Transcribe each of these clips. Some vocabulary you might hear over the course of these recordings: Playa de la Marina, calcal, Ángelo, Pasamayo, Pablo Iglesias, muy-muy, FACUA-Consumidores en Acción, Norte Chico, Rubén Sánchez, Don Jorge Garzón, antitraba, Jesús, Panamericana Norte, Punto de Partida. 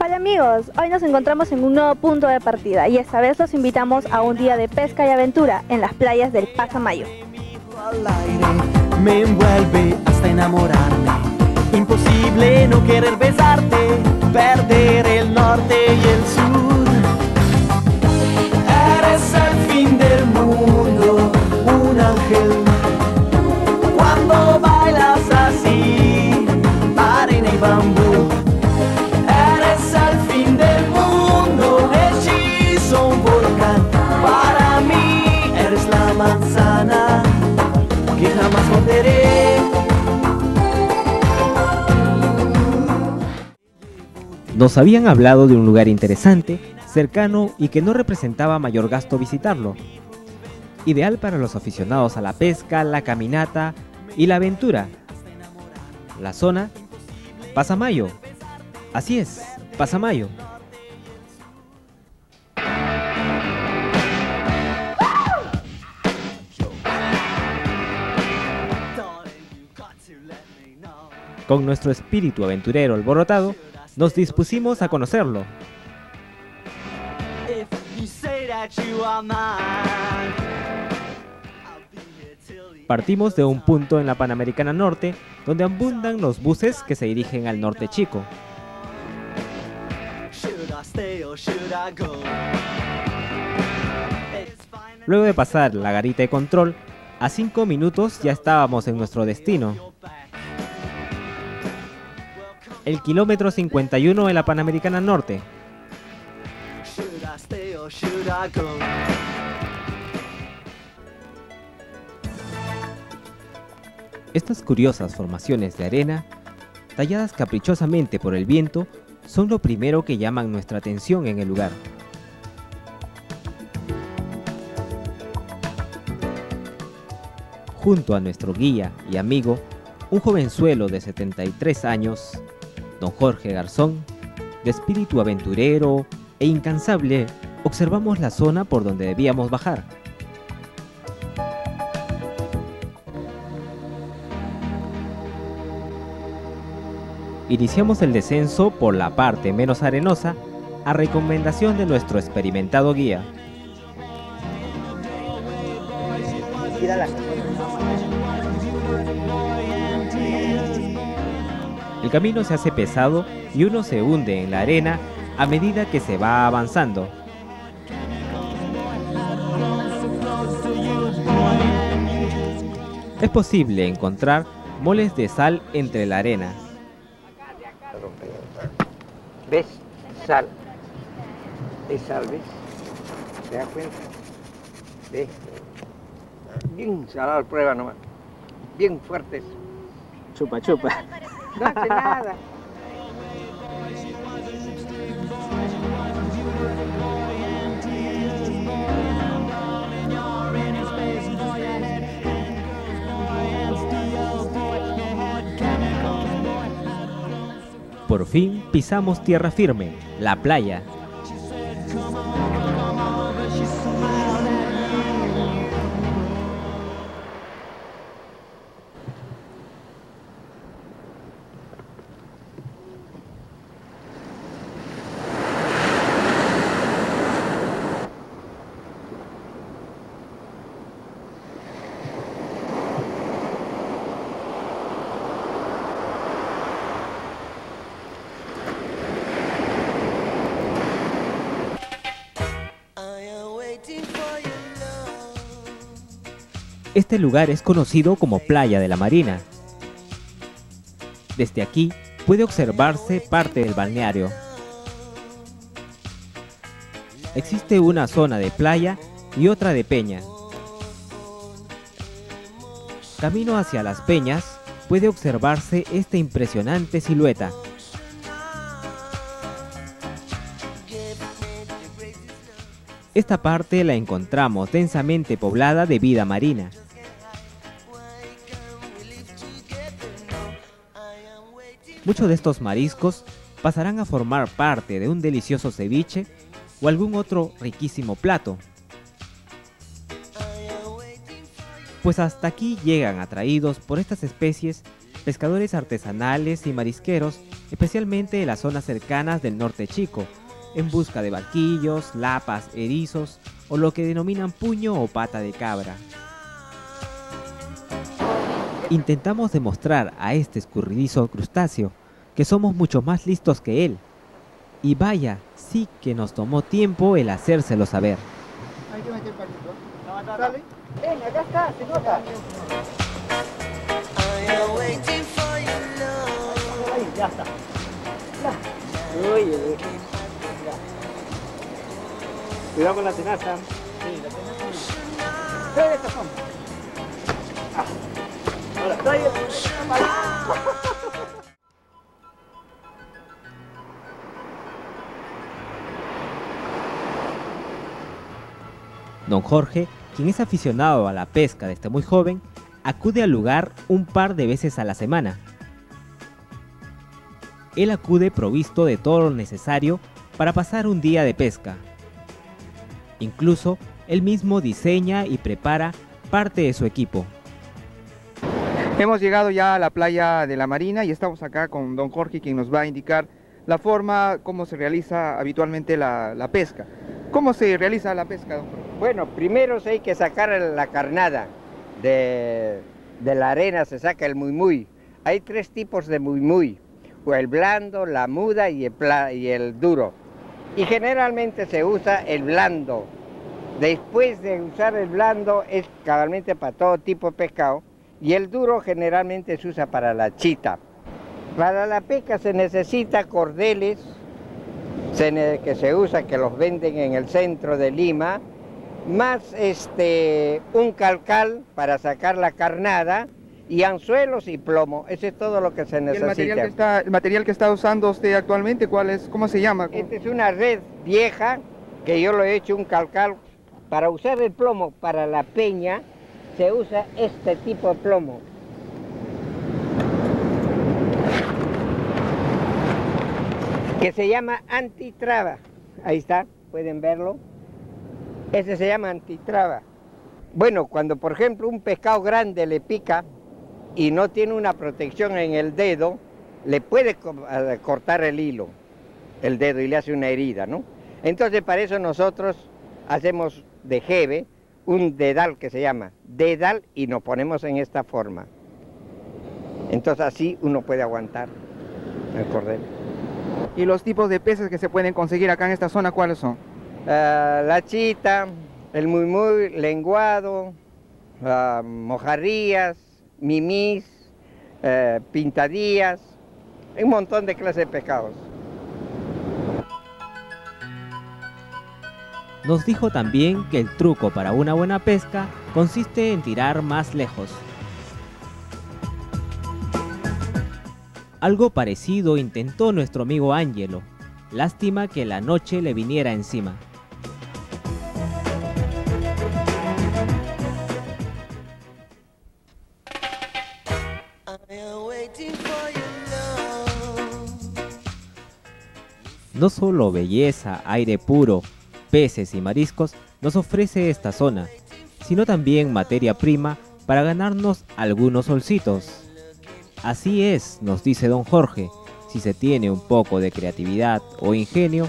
Hola amigos, hoy nos encontramos en un nuevo punto de partida y esta vez los invitamos a un día de pesca y aventura en las playas del Pasamayo. Me envuelve hasta enamorarme, imposible no querer besarte, perder el norte y el sur. Eres el fin del mundo, un ángel. Cuando bailas así, arena y bambú. Eres el fin del mundo, hechizo un volcán. Para mí eres la manzana que jamás volveré. Nos habían hablado de un lugar interesante, cercano y que no representaba mayor gasto visitarlo. Ideal para los aficionados a la pesca, la caminata y la aventura. La zona, Pasamayo. Así es, Pasamayo. Con nuestro espíritu aventurero alborotado, nos dispusimos a conocerlo. Partimos de un punto en la Panamericana Norte, donde abundan los buses que se dirigen al Norte Chico. Luego de pasar la garita de control, a 5 minutos ya estábamos en nuestro destino. El kilómetro 51 de la Panamericana Norte. Estas curiosas formaciones de arena, talladas caprichosamente por el viento, son lo primero que llaman nuestra atención en el lugar. Junto a nuestro guía y amigo, un jovenzuelo de 73 años, Don Jorge Garzón, de espíritu aventurero e incansable, observamos la zona por donde debíamos bajar. Iniciamos el descenso por la parte menos arenosa, a recomendación de nuestro experimentado guía. El camino se hace pesado y uno se hunde en la arena a medida que se va avanzando. Es posible encontrar moles de sal entre la arena. ¿Ves? Sal. Es sal, ¿ves? ¿Te das cuenta? ¿Ves? Bien salado, prueba nomás. Bien fuertes. Chupa, chupa. No hace nada. Por fin pisamos tierra firme, la playa. Este lugar es conocido como Playa de la Marina. Desde aquí puede observarse parte del balneario. Existe una zona de playa y otra de peña. Camino hacia las peñas puede observarse esta impresionante silueta. Esta parte la encontramos densamente poblada de vida marina. Muchos de estos mariscos pasarán a formar parte de un delicioso ceviche o algún otro riquísimo plato. Pues hasta aquí llegan atraídos por estas especies pescadores artesanales y marisqueros especialmente de las zonas cercanas del Norte Chico, en busca de barquillos, lapas, erizos o lo que denominan puño o pata de cabra. Intentamos demostrar a este escurridizo crustáceo que somos mucho más listos que él. Y vaya, sí que nos tomó tiempo el hacérselo saber. Hay que meter el palito. ¿Sale? Ven, acá está, se nota. Ahí, ya está. Uy, cuidado con la tenaza. Sí, la tenaza. Trae esta sombra. Ahora, trae el palito. Don Jorge, quien es aficionado a la pesca desde muy joven, acude al lugar un par de veces a la semana. Él acude provisto de todo lo necesario para pasar un día de pesca. Incluso, él mismo diseña y prepara parte de su equipo. Hemos llegado ya a la playa de la Marina y estamos acá con Don Jorge, quien nos va a indicar la forma, cómo se realiza habitualmente la pesca. ¿Cómo se realiza la pesca, don Jorge? Bueno, primero hay que sacar la carnada, de la arena se saca el muy-muy. Hay tres tipos de muy-muy, el blando, la muda y el duro. Y generalmente se usa el blando. Después de usar el blando es cabalmente para todo tipo de pescado y el duro generalmente se usa para la chita. Para la pesca se necesita cordeles que se usa, que los venden en el centro de Lima, más un calcal para sacar la carnada y anzuelos y plomo. Eso es todo lo que se necesita. ¿El material que está usando usted actualmente, cuál es? ¿Cómo se llama? Esta es una red vieja que yo lo he hecho un calcal. Para usar el plomo para la peña se usa este tipo de plomo. Que se llama antitraba. Ahí está, pueden verlo. Ese se llama antitraba. Bueno, cuando por ejemplo un pescado grande le pica y no tiene una protección en el dedo, le puede cortar el hilo, el dedo, y le hace una herida, ¿no? Entonces para eso nosotros hacemos de jeve un dedal que se llama dedal y nos ponemos en esta forma. Entonces así uno puede aguantar el cordel. ¿Y los tipos de peces que se pueden conseguir acá en esta zona cuáles son? La chita, el muy muy, lenguado, mojarrías, mimís, pintadillas, un montón de clases de pescados. Nos dijo también que el truco para una buena pesca consiste en tirar más lejos. Algo parecido intentó nuestro amigo Ángelo. Lástima que la noche le viniera encima. No solo belleza, aire puro, peces y mariscos nos ofrece esta zona, sino también materia prima para ganarnos algunos solcitos. Así es, nos dice don Jorge, si se tiene un poco de creatividad o ingenio,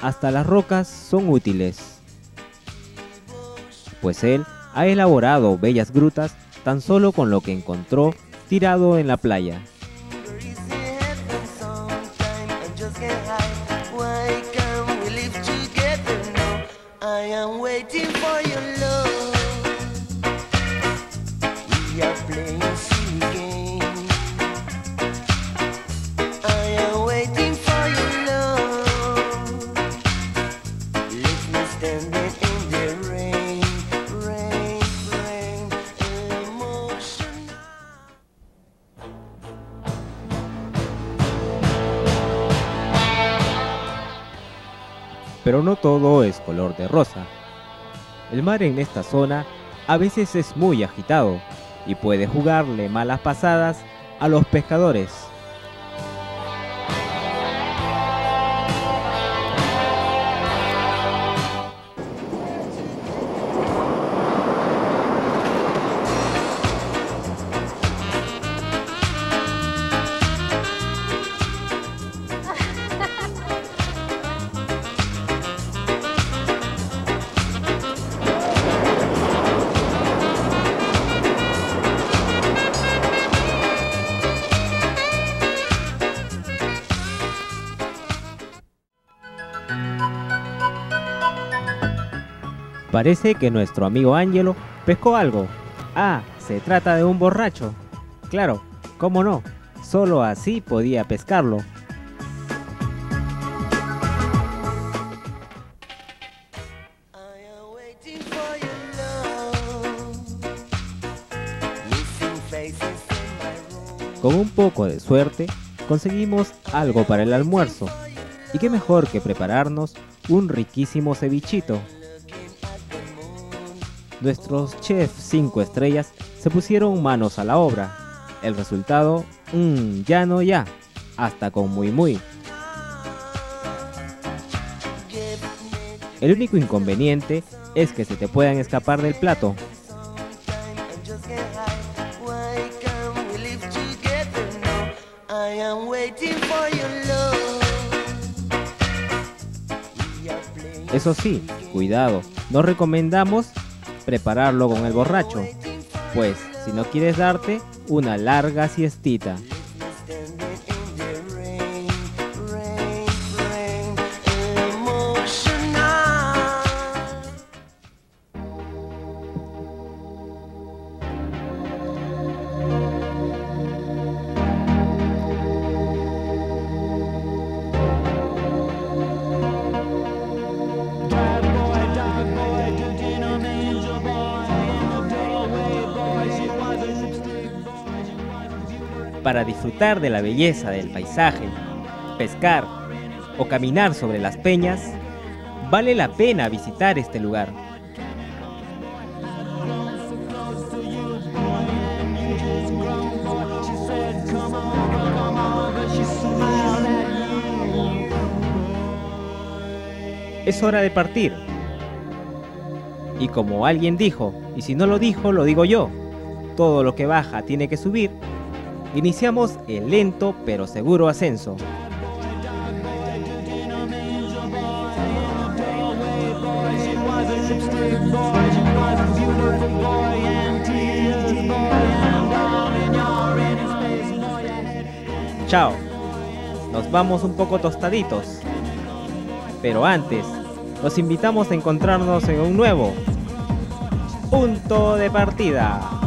hasta las rocas son útiles. Pues él ha elaborado bellas grutas tan solo con lo que encontró tirado en la playa. Pero no todo es color de rosa. El mar en esta zona a veces es muy agitado y puede jugarle malas pasadas a los pescadores. Parece que nuestro amigo Ángelo pescó algo. Ah, se trata de un borracho. Claro, cómo no, solo así podía pescarlo. Con un poco de suerte, conseguimos algo para el almuerzo. Y qué mejor que prepararnos un riquísimo cevichito. Nuestros chefs 5 estrellas se pusieron manos a la obra. El resultado, ya no ya, hasta con muy muy. El único inconveniente es que se te puedan escapar del plato. Eso sí, cuidado, no recomendamos prepararlo con el borracho, pues si no quieres darte una larga siestita. Para disfrutar de la belleza del paisaje, pescar o caminar sobre las peñas, vale la pena visitar este lugar. Es hora de partir. Y como alguien dijo, y si no lo dijo, lo digo yo, todo lo que baja tiene que subir. Iniciamos el lento pero seguro ascenso. Chao, nos vamos un poco tostaditos, pero antes los invitamos a encontrarnos en un nuevo punto de partida.